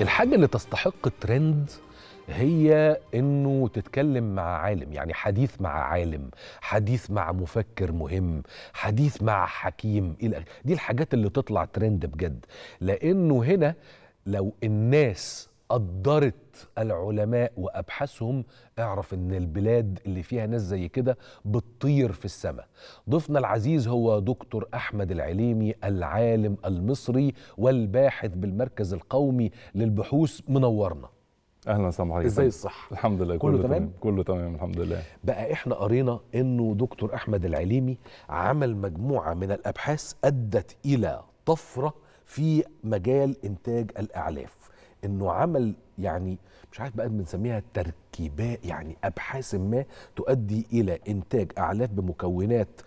الحاجة اللي تستحق الترند هي انه تتكلم مع عالم، يعني حديث مع عالم، حديث مع مفكر مهم، حديث مع حكيم. دي الحاجات اللي تطلع ترند بجد، لانه هنا لو الناس قدرت العلماء وأبحاثهم اعرف ان البلاد اللي فيها ناس زي كده بتطير في السماء. ضيفنا العزيز هو دكتور أحمد العليمي، العالم المصري والباحث بالمركز القومي للبحوث. منورنا. اهلا وسهلا حضرتك. ازاي الصحه؟ الحمد لله كله تمام. كله تمام الحمد لله. بقى احنا قرينا انه دكتور أحمد العليمي عمل مجموعه من الأبحاث ادت الى طفره في مجال انتاج الأعلاف، انه عمل يعني مش عارف بقى بنسميها تركيبات، يعني ابحاث ما تؤدي الى انتاج اعلاف بمكونات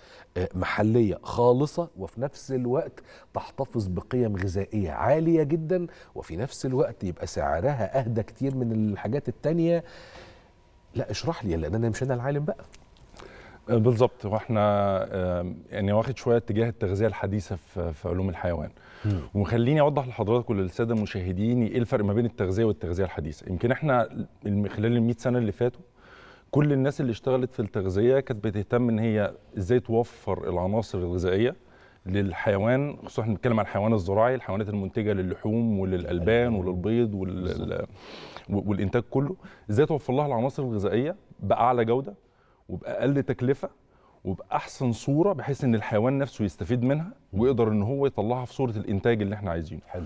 محليه خالصه، وفي نفس الوقت تحتفظ بقيم غذائيه عاليه جدا، وفي نفس الوقت يبقى سعرها اهدى كتير من الحاجات التانيه. لا اشرح لي، لان انا مش انا العالم بقى. بالظبط. واحنا يعني واخد شويه اتجاه التغذيه الحديثه في علوم الحيوان. وخليني اوضح لحضرتك وللساده المشاهدين ايه الفرق ما بين التغذيه والتغذيه الحديثه. يمكن احنا خلال ال 100 سنه اللي فاتوا كل الناس اللي اشتغلت في التغذيه كانت بتهتم ان هي ازاي توفر العناصر الغذائيه للحيوان، خصوصا احنا بنتكلم عن الحيوان الزراعي، الحيوانات المنتجه للحوم وللالبان وللبيض والانتاج كله، ازاي توفر لها العناصر الغذائيه باعلى جوده وباقل تكلفه وباحسن صوره، بحيث ان الحيوان نفسه يستفيد منها ويقدر ان هو يطلعها في صوره الانتاج اللي احنا عايزينه. حلو.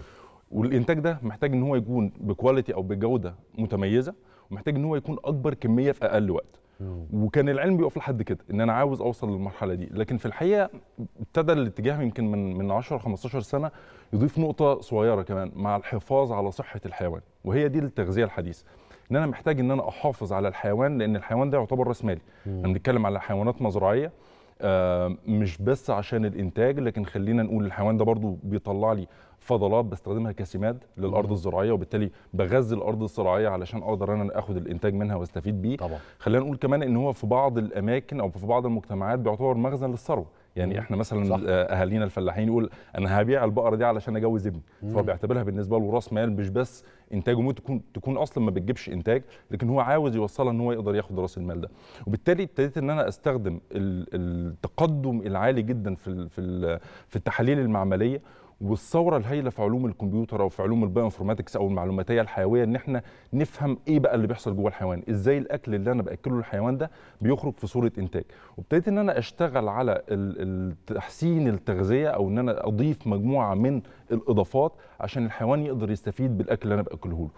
والانتاج ده محتاج ان هو يكون بكواليتي او بجوده متميزه، ومحتاج ان هو يكون اكبر كميه في اقل وقت. وكان العلم بيقف لحد كده، ان انا عاوز اوصل للمرحله دي، لكن في الحقيقه ابتدى الاتجاه يمكن من 10 15 سنه يضيف نقطه صغيره كمان مع الحفاظ على صحه الحيوان، وهي دي التغذيه الحديثه. ان انا محتاج ان انا احافظ على الحيوان، لان الحيوان ده يعتبر راس مالي. احنا بنتكلم على حيوانات مزرعيه، مش بس عشان الانتاج، لكن خلينا نقول الحيوان ده برضو بيطلع لي فضلات بستخدمها كسماد للارض الزراعيه، وبالتالي بغذي الارض الزراعيه علشان اقدر انا اخد الانتاج منها واستفيد بيه. طبعا. خلينا نقول كمان ان هو في بعض الاماكن او في بعض المجتمعات بيعتبر مخزن للثروه، يعني احنا مثلا صح. اهالينا الفلاحين يقول انا هبيع البقره دي علشان اجوز ابني، فهو بيعتبرها بالنسبه له راس مال، مش بس انتاجه، ممكن تكون اصلا ما بتجيبش انتاج، لكن هو عاوز يوصلها ان هو يقدر ياخد راس المال ده. وبالتالي ابتديت ان انا استخدم التقدم العالي جدا في التحاليل المعمليه، والثوره الهائله في علوم الكمبيوتر او في علوم البايو انفورماتكس او المعلوماتيه الحيويه، ان احنا نفهم ايه بقى اللي بيحصل جوه الحيوان، ازاي الاكل اللي انا باكله للحيوان ده بيخرج في صوره انتاج. وابتديت ان انا اشتغل على تحسين التغذيه، او ان انا اضيف مجموعه من الاضافات عشان الحيوان يقدر يستفيد بالاكل اللي انا باكله له.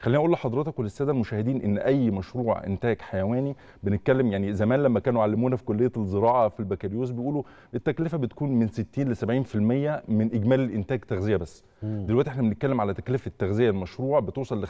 خليني اقول لحضرتك وللساده المشاهدين ان اي مشروع انتاج حيواني بنتكلم، يعني زمان لما كانوا علمونا في كليه الزراعه في البكالوريوس بيقولوا التكلفه بتكون من 60 ل 70% من اجمالي الانتاج تغذيه بس. دلوقتي احنا بنتكلم على تكلفه تغذيه المشروع بتوصل ل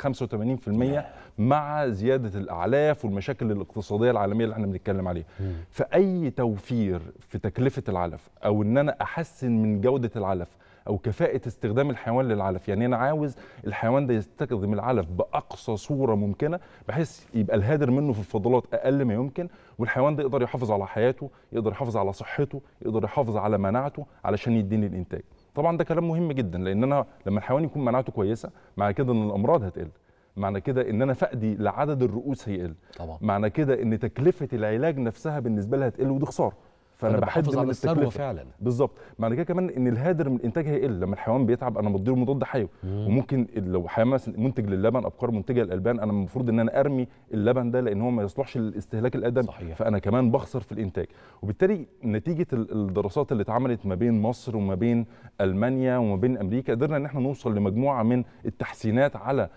85% مع زياده الاعلاف والمشاكل الاقتصاديه العالميه اللي احنا بنتكلم عليها. فاي توفير في تكلفه العلف، او ان انا احسن من جوده العلف او كفاءه استخدام الحيوان للعلف، يعني انا عاوز الحيوان ده يستخدم العلف باقصى صوره ممكنه، بحيث يبقى الهدر منه في الفضلات اقل ما يمكن، والحيوان ده يقدر يحافظ على حياته، يقدر يحافظ على صحته، يقدر يحافظ على مناعته علشان يديني الانتاج. طبعا ده كلام مهم جدا، لان انا لما الحيوان يكون مناعته كويسه معنى كده ان الامراض هتقل، معنى كده ان انا فقدي لعدد الرؤوس هيقل، معنى كده ان تكلفه العلاج نفسها بالنسبه لها هتقل، ودي خساره. فانا بحافظ على الثروه فعلا. بالظبط. معنى كده كمان ان الهدر من الانتاج هيقل، لما الحيوان بيتعب انا بديله مضاد حيوي، وممكن لو حيوان مثلا منتج للبن، ابقار منتجه للالبان، انا المفروض ان انا ارمي اللبن ده لان هو ما يصلحش للاستهلاك الادمي. صحيح. فانا كمان بخسر في الانتاج. وبالتالي نتيجه الدراسات اللي اتعملت ما بين مصر وما بين المانيا وما بين امريكا، قدرنا ان احنا نوصل لمجموعه من التحسينات على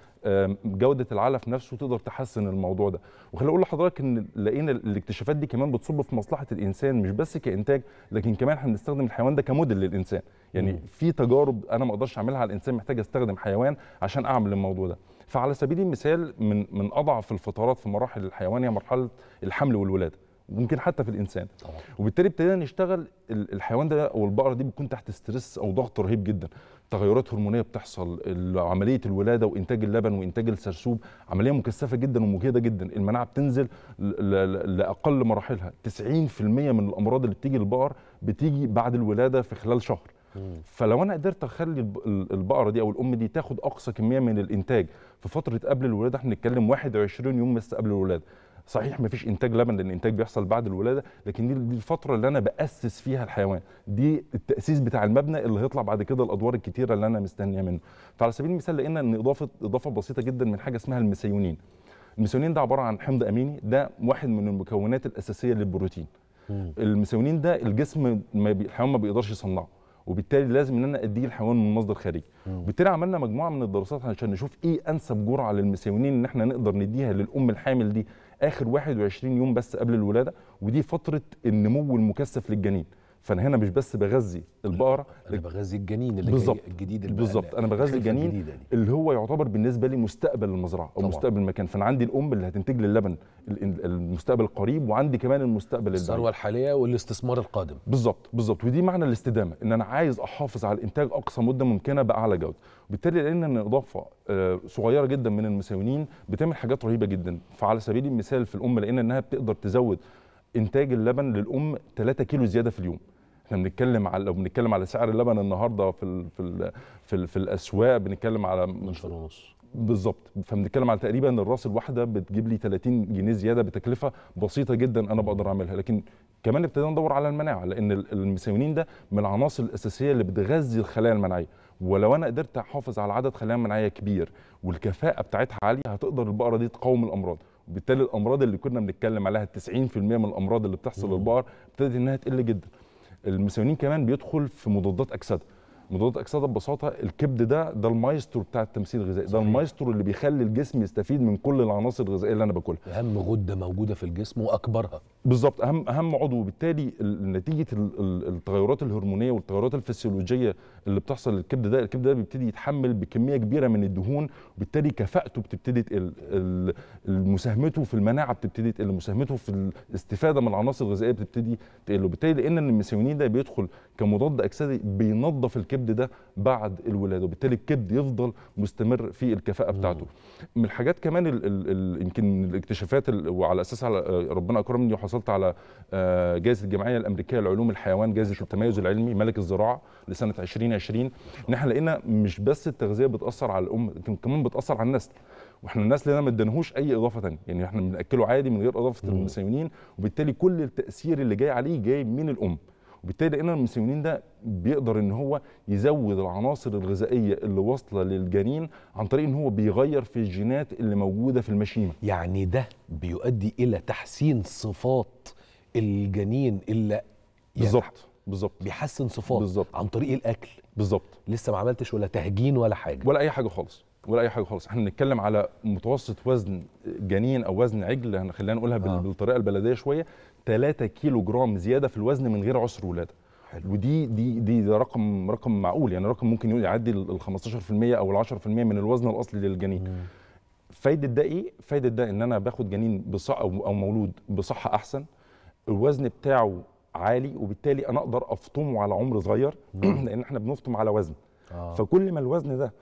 جودة العلف نفسه تقدر تحسن الموضوع ده. وخليني اقول لحضرتك ان لقينا الاكتشافات دي كمان بتصب في مصلحة الانسان، مش بس كانتاج، لكن كمان احنا بنستخدم الحيوان ده كموديل للانسان، يعني في تجارب انا ما اقدرش اعملها على الانسان محتاج استخدم حيوان عشان اعمل الموضوع ده. فعلى سبيل المثال من اضعف الفترات في مراحل الحيوان هي مرحلة الحمل والولادة، ممكن حتى في الانسان. طبعا. وبالتالي ابتدينا نشتغل الحيوان ده او البقره دي بتكون تحت ستريس او ضغط رهيب جدا، تغيرات هرمونيه بتحصل، عمليه الولاده وانتاج اللبن وانتاج السرسوب عمليه مكثفه جدا ومجهده جدا، المناعه بتنزل لاقل مراحلها، 90% من الامراض اللي بتيجي للبقر بتيجي بعد الولاده في خلال شهر. فلو انا قدرت اخلي البقره دي او الام دي تاخد اقصى كميه من الانتاج في فتره قبل الولاده، احنا بنتكلم 21 يوم بس قبل الولاده. صحيح مفيش انتاج لبن لان الانتاج بيحصل بعد الولاده، لكن دي الفتره اللي انا باسس فيها الحيوان، دي التاسيس بتاع المبنى اللي هيطلع بعد كده الادوار الكتيره اللي انا مستنيه منه. فعلى سبيل المثال لقينا ان اضافه بسيطه جدا من حاجه اسمها الميثايونين. الميثايونين ده عباره عن حمض اميني، ده واحد من المكونات الاساسيه للبروتين. الميثايونين ده الجسم الحيوان ما بيقدرش يصنعه، وبالتالي لازم ان انا اديه الحيوان من مصدر خارجي. وبالتالي عملنا مجموعه من الدراسات عشان نشوف ايه انسب جرعه للميثايونين ان احنا نقدر نديها للام الحامل دي اخر 21 يوم بس قبل الولاده، ودي فتره النمو المكثف للجنين. فانا هنا مش بس بغذي البقره، انا بغذي الجنين اللي جاي الجديد اللي بالظبط، انا بغذي الجنين اللي هو يعتبر بالنسبه لي مستقبل المزرعه او طبعا. مستقبل المكان. فانا عندي الام اللي هتنتج لي اللبن المستقبل القريب، وعندي كمان المستقبل البعيد، الثروه الحاليه والاستثمار القادم. بالظبط بالظبط، ودي معنى الاستدامه، ان انا عايز احافظ على الانتاج اقصى مده ممكنه باعلى جوده. وبالتالي لقينا ان اضافه صغيره جدا من الميثايونين بتعمل حاجات رهيبه جدا. فعلى سبيل المثال في الام لقينا انها بتقدر تزود انتاج اللبن للام 3 كيلو زياده في اليوم. احنا بنتكلم على لو بنتكلم على سعر اللبن النهارده في الاسواق بنتكلم على 12.5 بالظبط، فبنتكلم على تقريبا الراس الواحده بتجيب لي 30 جنيه زياده بتكلفه بسيطه جدا انا بقدر اعملها. لكن كمان ابتدينا ندور على المناعه، لان الميثايونين ده من العناصر الاساسيه اللي بتغذي الخلايا المناعيه، ولو انا قدرت احافظ على عدد خلايا مناعيه كبير والكفاءه بتاعتها عاليه هتقدر البقره دي تقاوم الامراض. وبالتالي الامراض اللي كنا بنتكلم عليها 90% من الامراض اللي بتحصل للبقر ابتدت انها تقل جدا. الميثايونين كمان بيدخل في مضادات اكسده. مضادات اكسده ببساطه الكبد ده المايسترو بتاع التمثيل الغذائي، ده المايسترو اللي بيخلي الجسم يستفيد من كل العناصر الغذائيه اللي انا باكلها. اهم غده موجوده في الجسم واكبرها. بالظبط، اهم عضو. وبالتالي نتيجه التغيرات الهرمونيه والتغيرات الفسيولوجيه اللي بتحصل للكبد ده، الكبد ده بيبتدي يتحمل بكميه كبيره من الدهون، وبالتالي كفاءته بتبتدي تقل، مساهمته في المناعه بتبتدي تقل، مساهمته في الاستفاده من العناصر الغذائيه بتبتدي تقل. وبالتالي لان الميثايونين ده بيدخل كمضاد اكسدي بينظف الكبد ده بعد الولاده، وبالتالي الكبد يفضل مستمر في الكفاءه بتاعته. من الحاجات كمان يمكن من الاكتشافات وعلى اساسها ربنا اكرمني وحصلت على جائزه الجمعيه الامريكيه لعلوم الحيوان، جائزه التميز العلمي ملك الزراعه لسنه 2020، ان احنا لقينا مش بس التغذيه بتاثر على الام، لكن كمان بتاثر على النسل. واحنا الناس لنا ما اديناهوش اي اضافه ثانيه، يعني احنا بناكله عادي من غير اضافه الميثايونين، وبالتالي كل التاثير اللي جاي عليه جاي من الام. وبالتالي لقينا الميثايونين ده بيقدر ان هو يزود العناصر الغذائيه اللي واصله للجنين عن طريق ان هو بيغير في الجينات اللي موجوده في المشيمه. يعني ده بيؤدي الى تحسين صفات الجنين اللي بالظبط بالظبط بيحسن صفات بالزبط. عن طريق الاكل بالظبط. لسه ما عملتش ولا تهجين ولا حاجه ولا اي حاجه خالص ولا اي حاجه خالص. احنا بنتكلم على متوسط وزن جنين او وزن عجل، خلينا نقولها بالطريقه البلديه شويه، 3 كيلو جرام زياده في الوزن من غير عسر ولاده. ودي دي دي ده رقم معقول، يعني رقم ممكن يعدي ال 15% او ال 10% من الوزن الاصلي للجنين. فايده ده ايه؟ فايده ده ان انا باخد جنين بصحه او مولود بصحه احسن، الوزن بتاعه عالي، وبالتالي انا اقدر افطمه على عمر صغير لان احنا بنفطم على وزن. فكل ما الوزن ده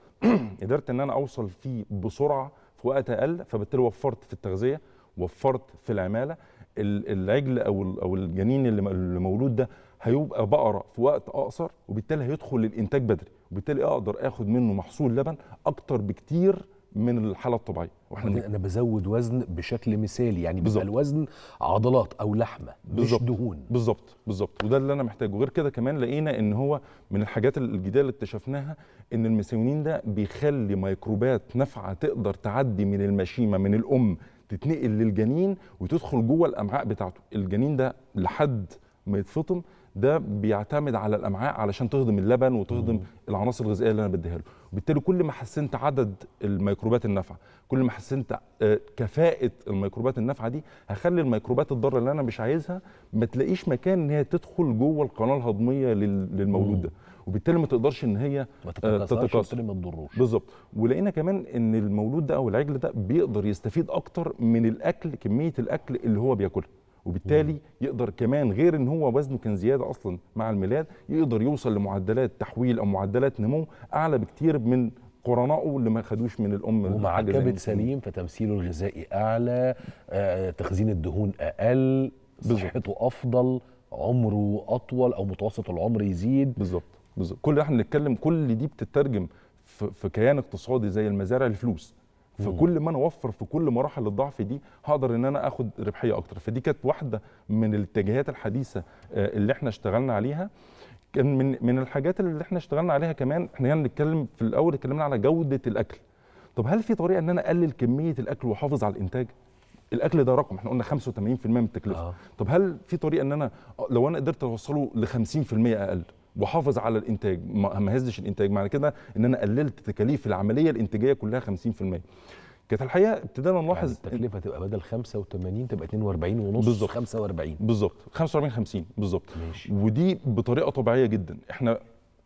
قدرت ان انا اوصل فيه بسرعه في وقت اقل، فبالتالي وفرت في التغذيه، وفرت في العماله. العجل او الجنين اللي مولود ده هيبقى بقره في وقت اقصر، وبالتالي هيدخل للانتاج بدري، وبالتالي اقدر اخد منه محصول لبن اكتر بكتير من الحاله الطبيعيه. واحنا انا بزود وزن بشكل مثالي، يعني بيبقى الوزن عضلات او لحمه مش دهون. بالظبط بالظبط، وده اللي انا محتاجه. غير كده كمان لقينا ان هو من الحاجات الجديده اللي اكتشفناها ان الميثايونين ده بيخلي ميكروبات نافعه تقدر تعدي من المشيمه من الام تتنقل للجنين وتدخل جوه الامعاء بتاعته. الجنين ده لحد ما يتفطم ده بيعتمد على الامعاء علشان تهضم اللبن وتهضم العناصر الغذائيه اللي انا بديها له. وبالتالي كل ما حسنت عدد الميكروبات النافعه، كل ما حسنت كفاءه الميكروبات النافعه دي، هخلي الميكروبات الضاره اللي انا مش عايزها ما تلاقيش مكان ان هي تدخل جوه القناه الهضميه للمولود ده، وبالتالي ما تقدرش ان هي تتكاثر ما تضروش. بالظبط. ولقينا كمان ان المولود ده او العجل ده بيقدر يستفيد اكتر من الاكل، كميه الاكل اللي هو بياكلها، وبالتالي يقدر كمان غير ان هو وزنه كان زياده اصلا مع الميلاد، يقدر يوصل لمعدلات تحويل او معدلات نمو اعلى بكتير من قرنائه اللي ما خدوش من الام. ومع كبد سليم فتمثيله الغذائي اعلى، تخزين الدهون اقل، صحته افضل، عمره اطول او متوسط العمر يزيد. بالظبط. بالظبط. كل اللي احنا بنتكلم كل دي بتترجم في كيان اقتصادي زي المزارع لفلوس. فكل ما انا اوفر في كل مراحل الضعف دي هقدر ان انا اخد ربحيه اكتر. فدي كانت واحده من الاتجاهات الحديثه اللي احنا اشتغلنا عليها. كان من الحاجات اللي احنا اشتغلنا عليها كمان، احنا كنا بنتكلم في الاول اتكلمنا على جوده الاكل. طب هل في طريقه ان انا اقلل كميه الاكل واحافظ على الانتاج؟ الاكل ده رقم احنا قلنا 85% من التكلفه. طب هل في طريقه ان انا لو انا قدرت اوصله ل 50% اقل واحافظ على الانتاج ما هزش الانتاج، معنى كده ان انا قللت تكاليف العمليه الانتاجيه كلها 50%. كانت الحقيقه ابتدينا نلاحظ يعني التكلفه تبقى بدل 85 تبقى 42.5 بالظبط 45 بالظبط 45 50 بالظبط. ودي بطريقه طبيعيه جدا احنا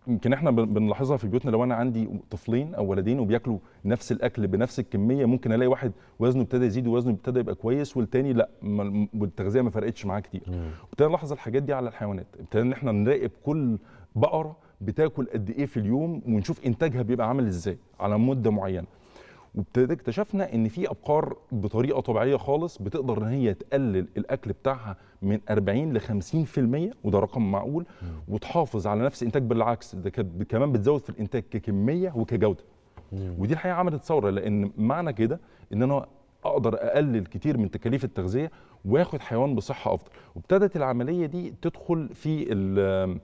يمكن احنا بنلاحظها في بيوتنا. لو انا عندي طفلين او ولدين وبياكلوا نفس الاكل بنفس الكميه، ممكن الاقي واحد وزنه ابتدى يزيد ووزنه ابتدى يبقى كويس والتاني لا، والتغذيه ما فرقتش معاه كتير. ابتدينا نلاحظ الحاجات دي على الحيوانات، ابتدينا ان احنا نراقب كل بقره بتاكل قد ايه في اليوم ونشوف انتاجها بيبقى عامل ازاي على مده معينه. اكتشفنا ان في ابقار بطريقه طبيعيه خالص بتقدر ان هي تقلل الاكل بتاعها من 40 ل 50% وده رقم معقول، وتحافظ على نفس الانتاج، بالعكس ده كمان بتزود في الانتاج ككميه وكجوده. ودي الحقيقه عملت ثوره، لان معنى كده ان انا اقدر اقلل كتير من تكاليف التغذيه واخد حيوان بصحه افضل. وابتدت العمليه دي تدخل في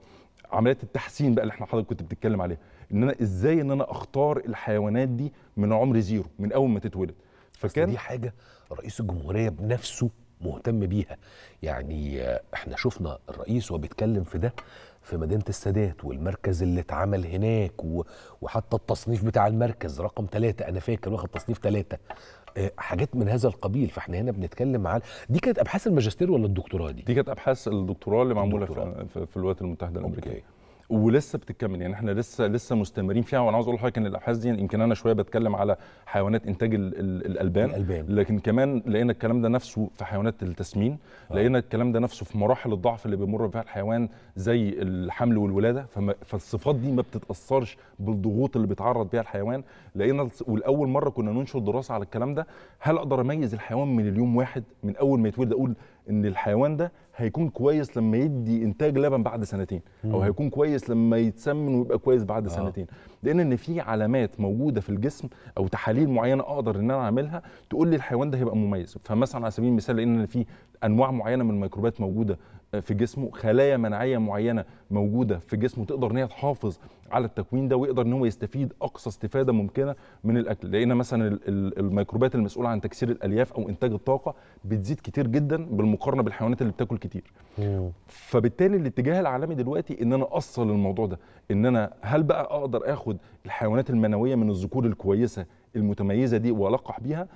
عمليات التحسين بقى اللي احنا حضرتك كنت بتتكلم عليها، ان انا ازاي ان انا اختار الحيوانات دي من عمر زيرو من اول ما تتولد. فكان دي حاجه رئيس الجمهوريه بنفسه مهتم بيها. يعني احنا شفنا الرئيس وهو بيتكلم في ده في مدينه السادات والمركز اللي اتعمل هناك، وحتى التصنيف بتاع المركز رقم 3 انا فاكر واخد تصنيف 3 حاجات من هذا القبيل. فاحنا هنا بنتكلم على دي كانت ابحاث الماجستير ولا الدكتوراه؟ دي كانت ابحاث الدكتوراه اللي معموله في الولايات المتحده الامريكيه. أوكي. ولسه بتكمل، يعني احنا لسه مستمرين فيها. وانا عاوز اقول لحضرتك ان الابحاث دي يمكن انا شويه بتكلم على حيوانات انتاج الالبان، لكن كمان لقينا الكلام ده نفسه في حيوانات التسمين، لقينا الكلام ده نفسه في مراحل الضعف اللي بيمر بها الحيوان زي الحمل والولاده، فالصفات دي ما بتتاثرش بالضغوط اللي بيتعرض بها الحيوان. لقينا والاول مره كنا ننشر دراسه على الكلام ده، هل اقدر اميز الحيوان من اليوم واحد من اول ما يتولد اقول ان الحيوان ده هيكون كويس لما يدي انتاج لبن بعد سنتين، او هيكون كويس لما يتسمن ويبقى كويس بعد سنتين، لان في علامات موجوده في الجسم او تحاليل معينه اقدر ان انا اعملها تقول لي الحيوان ده هيبقى مميز. فمثلا على سبيل المثال لان في انواع معينه من الميكروبات موجوده في جسمه، خلايا مناعيه معينه موجوده في جسمه تقدر ان هي تحافظ على التكوين ده ويقدر ان هو يستفيد اقصى استفاده ممكنه من الاكل. لقينا مثلا الميكروبات المسؤوله عن تكسير الالياف او انتاج الطاقه بتزيد كتير جدا بالمقارنه بالحيوانات اللي بتاكل كتير. فبالتالي الاتجاه العالمي دلوقتي ان انا اصل الموضوع ده، ان انا هل بقى اقدر اخد الحيوانات المنويه من الذكور الكويسه المتميزه دي والقح بيها.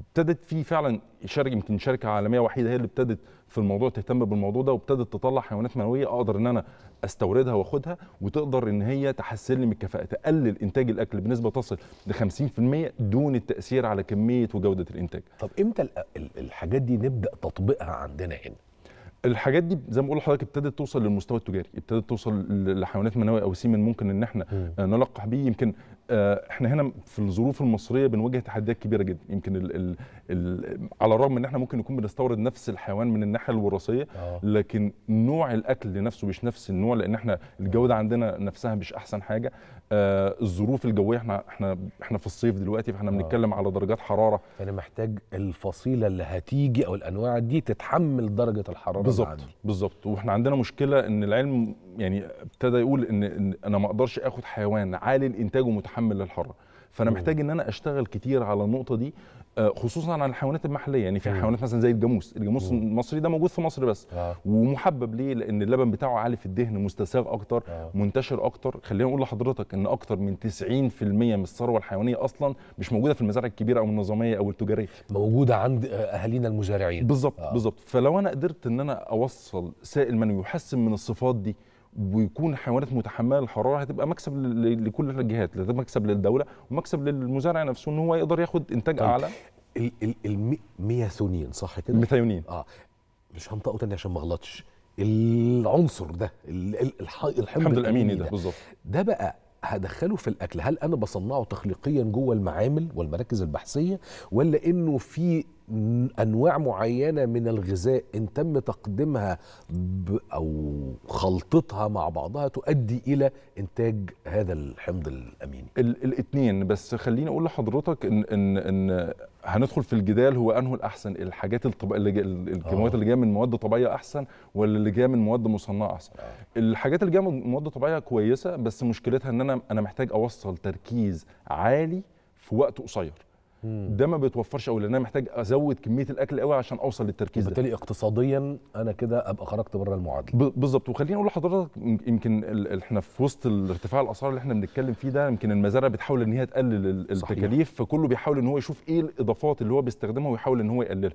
ابتدت في فعلا يمكن شركه عالميه وحيده هي اللي ابتدت في الموضوع تهتم بالموضوع ده، وابتدت تطلع حيوانات منويه اقدر ان انا استوردها واخدها وتقدر ان هي تحسن لي من الكفاءه، تقلل انتاج الاكل بنسبه تصل ل 50% دون التاثير على كميه وجوده الانتاج. طب امتى الحاجات دي نبدا تطبيقها عندنا هنا؟ الحاجات دي زي ما بقول لحضرتك ابتدت توصل للمستوى التجاري، ابتدت توصل لحيوانات منويه او سيمن ممكن ان احنا نلقح بيه. يمكن احنا هنا في الظروف المصريه بنواجه تحديات كبيره جدا. يمكن على الرغم ان احنا ممكن نكون بنستورد نفس الحيوان من الناحيه الوراثيه، لكن نوع الاكل نفسه مش نفس النوع، لان احنا الجوده عندنا نفسها مش احسن حاجه. الظروف الجويه احنا في الصيف دلوقتي، فاحنا بنتكلم على درجات حراره، فانا محتاج الفصيله اللي هتيجي او الانواع دي تتحمل درجه الحراره. بالظبط بالظبط. واحنا عندنا مشكله ان العلم يعني ابتدى يقول ان انا ما اقدرش اخد حيوان عالي الانتاج ومتحمل للحراره، فانا محتاج ان انا اشتغل كتير على النقطه دي، خصوصا على الحيوانات المحليه. يعني في حيوانات مثلا زي الجاموس المصري ده موجود في مصر بس، ومحبب ليه؟ لان اللبن بتاعه عالي في الدهن، مستساغ اكتر، منتشر اكتر. خلينا نقول لحضرتك ان اكتر من 90% من الثروه الحيوانيه اصلا مش موجوده في المزارع الكبيره او النظاميه او التجاريه، موجوده عند اهالينا المزارعين. بالظبط بالظبط. فلو انا قدرت ان انا اوصل سائل منوي يحسن من الصفات دي ويكون حيوانات متحمله للحراره، هتبقى مكسب لكل الجهات، هتبقى مكسب للدوله ومكسب للمزارع نفسه ان هو يقدر ياخد انتاج اعلى. الميثايونين صح كده؟ الميثايونين مش هنطقه تاني عشان ما اغلطش. العنصر ده الحمض الاميني ده بالظبط، ده بقى هدخله في الاكل. هل انا بصنعه تخليقيا جوه المعامل والمراكز البحثيه، ولا انه في انواع معينه من الغذاء ان تم تقديمها او وخلطتها مع بعضها تؤدي إلى إنتاج هذا الحمض الأميني؟ الاثنين، بس خليني أقول لحضرتك إن هندخل في الجدال هو أنه الأحسن، الحاجات الكيماويات اللي جاية من مواد طبيعية أحسن ولا اللي جاية من مواد مصنعة أحسن. الحاجات اللي جاية من مواد طبيعية كويسة، بس مشكلتها إن أنا محتاج أوصل تركيز عالي في وقت قصير. ده ما بيتوفرش قوي، لان انا محتاج ازود كميه الاكل قوي عشان اوصل للتركيز ده. وبالتالي اقتصاديا انا كده ابقى خرجت بره المعادله. بالظبط. وخليني اقول لحضرتك يمكن احنا في وسط ارتفاع الاسعار اللي احنا بنتكلم فيه ده، يمكن المزارع بتحاول ان هي تقلل التكاليف، فكله بيحاول ان هو يشوف ايه الاضافات اللي هو بيستخدمها ويحاول ان هو يقللها.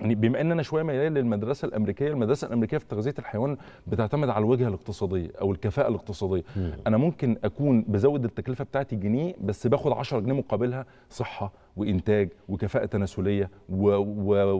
يعني بما ان انا شويه ميال للمدرسه الامريكيه، المدرسه الامريكيه في تغذيه الحيوان بتعتمد على الوجهه الاقتصاديه او الكفاءه الاقتصاديه. انا ممكن اكون بزود التكلفه بتاعتي جنيه، بس باخد 10 جنيه مقابلها صحه وانتاج وكفاءه تناسليه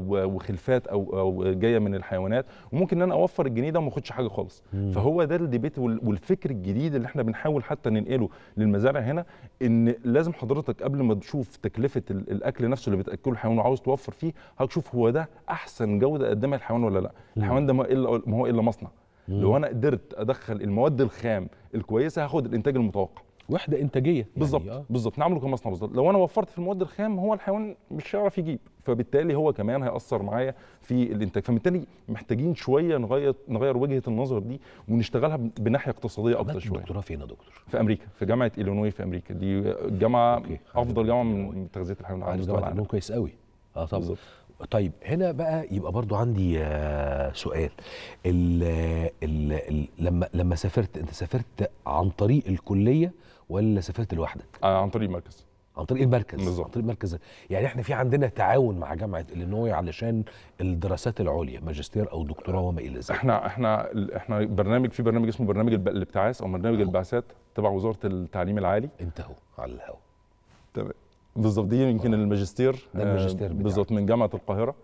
وخلفات او جايه من الحيوانات، وممكن ان انا اوفر الجنيه ده وما اخدش حاجه خالص. فهو ده الديبيت والفكر الجديد اللي احنا بنحاول حتى ننقله للمزارع هنا، ان لازم حضرتك قبل ما تشوف تكلفه الاكل نفسه اللي بتاكله الحيوان وعاوز توفر فيه، هتشوف هو ده احسن جوده قدمها الحيوان ولا لا. الحيوان ده ما هو الا مصنع. لو انا قدرت ادخل المواد الخام الكويسه هاخد الانتاج المتوقع. وحده انتاجيه يعني. بالظبط بالظبط، نعمله كمصنع. بالظبط، لو انا وفرت في المواد الخام هو الحيوان مش هيعرف يجيب، فبالتالي هو كمان هيأثر معايا في الانتاج. فبالتالي محتاجين شويه نغير وجهه النظر دي ونشتغلها بناحيه اقتصاديه اكتر شويه. الدكتوراه فين يا دكتور؟ في امريكا، في جامعه إلينوي في امريكا. دي جامعه افضل جامعه من تغذيه الحيوان على مستوى العالم. كويس قوي. اه طبعا بالظبط. طيب هنا بقى يبقى برضو عندي سؤال. لما سافرت، انت سافرت عن طريق الكليه ولا سافرت لوحدك؟ عن طريق المركز. عن طريق المركز بالظبط. عن طريق المركز. يعني احنا في عندنا تعاون مع جامعه إلينوي علشان الدراسات العليا، ماجستير او دكتوراه وما الى ذلك. احنا في برنامج اسمه برنامج الابتعاث او برنامج البعثات تبع وزاره التعليم العالي. انت اهو على الهوا. تمام بالظبط. دي يمكن الماجستير. ده الماجستير بالظبط من جامعه القاهره.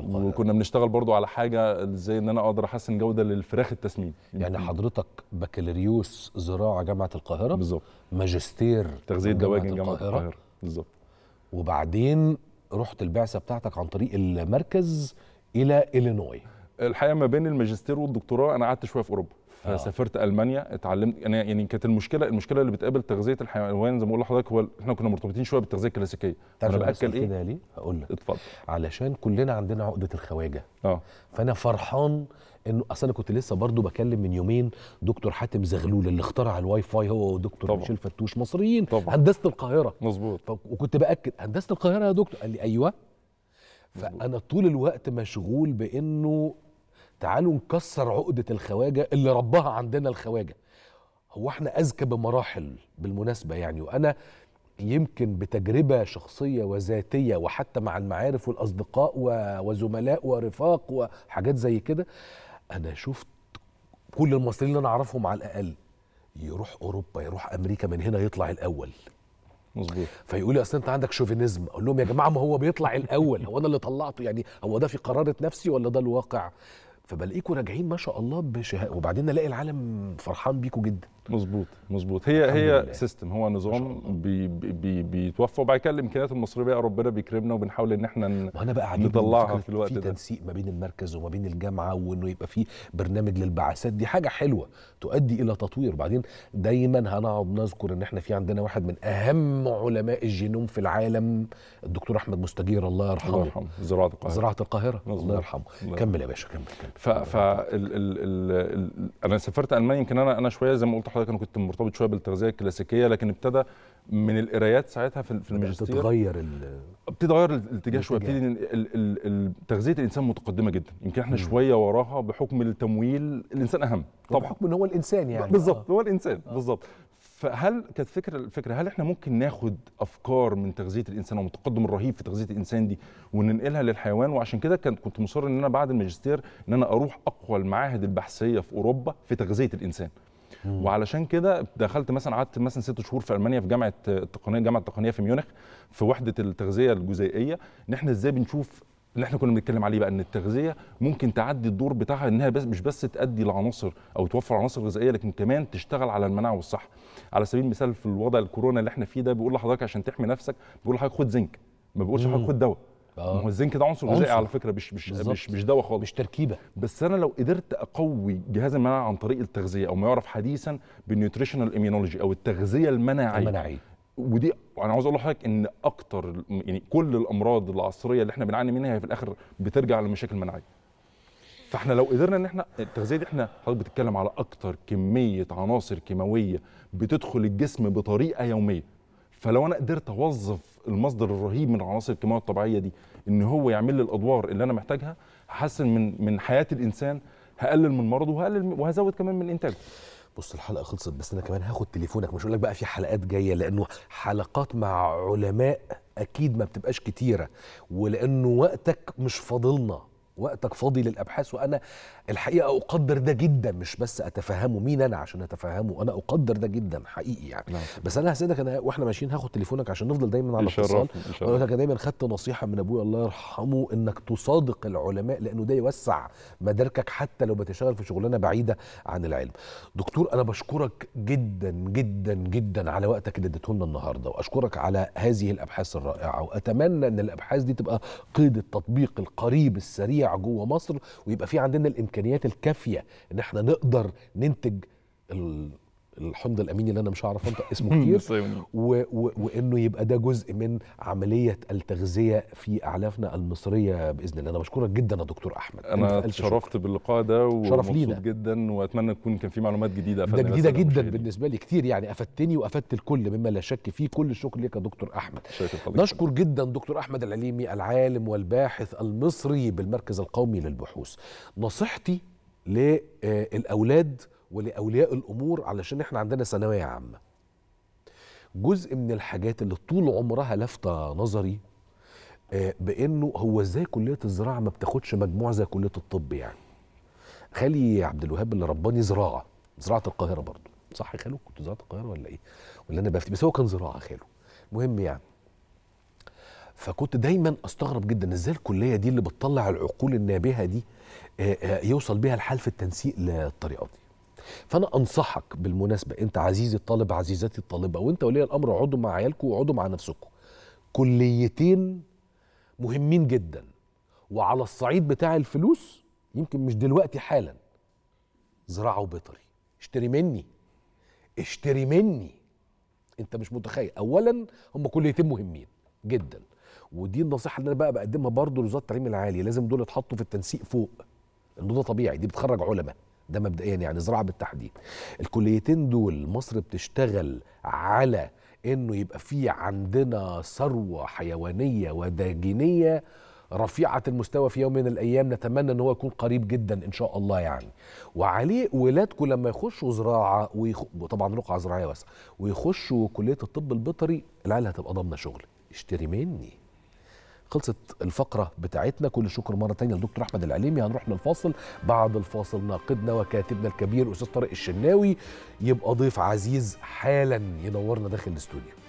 وكنا بنشتغل برضو على حاجه زي ان انا اقدر احسن جوده للفراخ التسمين. يعني حضرتك بكالوريوس زراعه جامعه القاهره بالظبط، ماجستير تغذيه دواجن جامعه القاهره بالظبط، وبعدين رحت البعثه بتاعتك عن طريق المركز الى إلينوي. الحقيقه ما بين الماجستير والدكتوراه انا قعدت شويه في اوروبا، فسافرت المانيا اتعلمت. انا يعني كانت المشكله اللي بتقابل تغذيه الحيوان زي ما بقول لحضرتك، هو احنا كنا مرتبطين شويه بالتغذيه الكلاسيكيه. انا باكل ايه كده ليه؟ هقول لك. اتفضل. علشان كلنا عندنا عقده الخواجه. فانا فرحان انه اصل انا كنت لسه برضو بكلم من يومين دكتور حاتم زغلول اللي اخترع الواي فاي، هو ودكتور ميشيل فتوش، مصريين هندسه القاهره. مظبوط. وكنت باكد هندسه القاهره يا دكتور، قال لي ايوه. فانا طول الوقت مشغول بانه تعالوا نكسر عقدة الخواجة اللي ربها عندنا الخواجة. هو احنا أذكى بمراحل بالمناسبة يعني، وأنا يمكن بتجربة شخصية وذاتية وحتى مع المعارف والأصدقاء وزملاء ورفاق وحاجات زي كده، أنا شفت كل المصريين اللي أنا أعرفهم على الأقل يروح أوروبا يروح أمريكا، من هنا يطلع الأول. مظبوط. فيقول لي اصل انت عندك شوفينيزم، اقول لهم يا جماعة ما هو بيطلع الأول، هو أنا اللي طلعته يعني، هو ده في قرارة نفسي ولا ده الواقع؟ فبلاقيكوا راجعين ما شاء الله بشهاده، وبعدين الاقي العالم فرحان بيكوا جدا. مظبوط مظبوط. هي سيستم، هو نظام بيتوفى، وبعد كده الامكانيات المصريه بقى ربنا بيكرمنا وبنحاول ان احنا نطلعها في الوقت ده. في تنسيق ما بين المركز وما بين الجامعه، وانه يبقى في برنامج للبعثات، دي حاجه حلوه تؤدي الى تطوير. وبعدين دايما هنقعد نذكر ان احنا في عندنا واحد من اهم علماء الجينوم في العالم، الدكتور احمد مستجير الله يرحمه. الله يرحمه. زراعه القاهره. الله يرحمه. كمل يا باشا كمل. ف انا سافرت المانيا. يمكن انا شويه زي ما قلت لحضرتك انا كنت مرتبط شويه بالتغذيه الكلاسيكيه، لكن ابتدى من القرايات ساعتها في الماجستير بتتغير الاتجاه شويه. ابتدي تغذيه الانسان متقدمه جدا، يمكن احنا شويه وراها بحكم التمويل. الانسان اهم طبعا، بحكم ان هو الانسان يعني. بالظبط. هو الانسان بالظبط. فهل كانت الفكره هل احنا ممكن ناخد افكار من تغذيه الانسان والتقدم الرهيب في تغذيه الانسان دي وننقلها للحيوان؟ وعشان كده كنت مصر ان انا بعد الماجستير ان انا اروح اقوى المعاهد البحثيه في اوروبا في تغذيه الانسان. وعلشان كده دخلت مثلا قعدت مثلا 6 شهور في المانيا في جامعه التقنيه في ميونخ في وحده التغذيه الجزيئيه، ان احنا ازاي بنشوف اللي احنا كنا بنتكلم عليه بقى، ان التغذيه ممكن تعدي الدور بتاعها انها بس مش بس تأدي لعناصر او توفر عناصر غذائيه، لكن كمان تشتغل على المناعه والصحه. على سبيل المثال في الوضع الكورونا اللي احنا فيه ده، بيقول لحضرتك عشان تحمي نفسك بيقول لحضرتك خد زنك، ما بيقولش حضرتك خد دواء. والزنك ده عنصر غذائي على فكره، مش دواء خالص، مش تركيبه. بس انا لو قدرت اقوي جهاز المناعه عن طريق التغذيه، او ما يعرف حديثا بالنيوتريشنال اميونولوجي او التغذيه المناعيه، ودي انا عاوز اقول لحضرتك ان اكتر يعني كل الامراض العصريه اللي احنا بنعاني منها هي في الاخر بترجع لمشاكل مناعيه. فاحنا لو قدرنا ان احنا التغذيه دي، احنا حضرتك بتتكلم على اكتر كميه عناصر كيماويه بتدخل الجسم بطريقه يوميه، فلو انا قدرت اوظف المصدر الرهيب من العناصر الكيماويه الطبيعيه دي ان هو يعمل لي الادوار اللي انا محتاجها، هحسن من حياه الانسان، هقلل من مرضه وهزود كمان من انتاجه. بص الحلقه خلصت، بس انا كمان هاخد تليفونك، مش هقول لك بقى في حلقات جايه، لانه حلقات مع علماء اكيد ما بتبقاش كتيره، ولانه وقتك مش فاضلنا، وقتك فاضي للابحاث، وانا الحقيقه اقدر ده جدا، مش بس اتفهمه، مين انا عشان اتفهمه، انا اقدر ده جدا حقيقي يعني. بس انا هسيبك، انا واحنا ماشيين هاخد تليفونك عشان نفضل دايما على اتصال. وانا قلت لك دايما خدت نصيحه من ابويا الله يرحمه، انك تصادق العلماء، لانه ده يوسع مداركك حتى لو بتشتغل في شغلانه بعيده عن العلم. دكتور انا بشكرك جدا جدا جدا على وقتك اللي اديته لنا النهارده، واشكرك على هذه الابحاث الرائعه، واتمنى ان الابحاث دي تبقى قيد التطبيق القريب السريع جوه مصر، ويبقى في عندنا الامكانيات الكافيه ان احنا نقدر ننتج الحمض الاميني اللي انا مش هعرف انطق اسمه كتير، وانه يبقى ده جزء من عمليه التغذيه في اعلافنا المصريه باذن الله. انا بشكرك جدا يا دكتور احمد، انا اتشرفت باللقاء ده ومبسوط جدا، واتمنى تكون كان في معلومات جديده افادتنا، ده جديده جدا بالنسبه لي كتير يعني، افدتني وافدت الكل مما لا شك فيه. كل الشكر ليك يا دكتور احمد. نشكر جدا دكتور احمد العليمي، العالم والباحث المصري بالمركز القومي للبحوث. نصيحتي للاولاد ولأولياء الأمور، علشان إحنا عندنا ثانوية عامة، جزء من الحاجات اللي طول عمرها لافتة نظري بأنه هو إزاي كلية الزراعة ما بتاخدش مجموع زي كلية الطب يعني. خالي عبد الوهاب اللي رباني زراعة القاهرة برضه، صح يا خالو؟ كنت زراعة القاهرة ولا إيه؟ ولا أنا بفتي، بس هو كان زراعة خالو. المهم يعني، فكنت دايما أستغرب جدا إزاي الكلية دي اللي بتطلع العقول النابهة دي يوصل بيها الحال في التنسيق للطريقة دي. فانا انصحك بالمناسبه، انت عزيزي الطالب، عزيزتي الطالبه، وانت ولي الامر، اقعدوا مع عيالكم واقعدوا مع نفسكم. كليتين مهمين جدا، وعلى الصعيد بتاع الفلوس يمكن مش دلوقتي حالا، زراعه وبيطري. اشتري مني، انت مش متخيل. اولا هم كليتين مهمين جدا، ودي النصيحه اللي انا بقى بقدمها برضه لوزاره التعليم العالي، لازم دول يتحطوا في التنسيق فوق، انه ده طبيعي، دي بتخرج علماء، ده مبدئيا يعني زراعه بالتحديد. الكليتين دول مصر بتشتغل على انه يبقى في عندنا ثروه حيوانيه وداجينيه رفيعه المستوى في يوم من الايام، نتمنى ان هو يكون قريب جدا ان شاء الله يعني. وعليه ولادكم لما يخشوا زراعه طبعا رقعه زراعيه واسعه، ويخشوا كليه الطب البيطري، العيال هتبقى ضامنه شغل. اشتري مني. خلصت الفقرة بتاعتنا، كل شكر مرة تانية للدكتور أحمد العليمي. هنروح للفاصل، بعد الفاصل ناقدنا وكاتبنا الكبير أستاذ طارق الشناوي يبقى ضيف عزيز حالا ينورنا داخل الاستوديو.